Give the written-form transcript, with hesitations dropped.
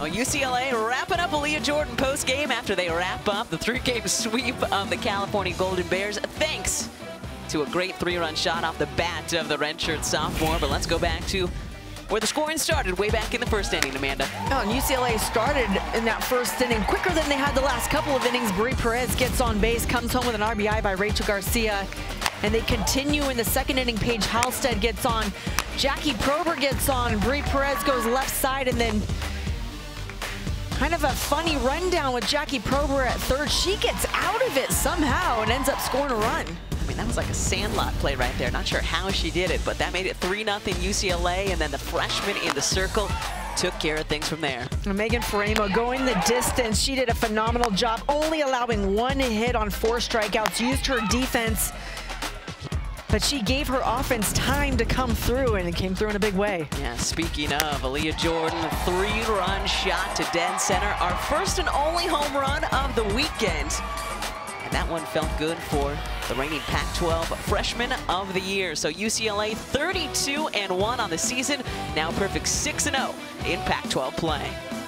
Well, UCLA wrapping up Aaliyah Jordan post-game after they wrap up the three-game sweep of the California Golden Bears, thanks to a great three-run shot off the bat of the redshirt sophomore. But let's go back to where the scoring started way back in the first inning, Amanda. Oh, and UCLA started in that first inning quicker than they had the last couple of innings. Bree Perez gets on base, comes home with an RBI by Rachel Garcia. And they continue in the second inning. Paige Halstead gets on. Jackie Prober gets on. Bree Perez goes left side, and then kind of a funny rundown with Jackie Prober at third. She gets out of it somehow and ends up scoring a run. I mean, that was like a Sandlot play right there. Not sure how she did it, but that made it 3-0 UCLA, and then the freshman in the circle took care of things from there. Megan Faraimo going the distance. She did a phenomenal job, only allowing one hit on 4 strikeouts, used her defense, but she gave her offense time to come through, and it came through in a big way. Yeah, speaking of, Aaliyah Jordan, 3-run shot to dead center, our first and only home run of the weekend. And that one felt good for the reigning Pac-12 freshman of the year. So UCLA 32-1 on the season, now perfect 6-0 in Pac-12 play.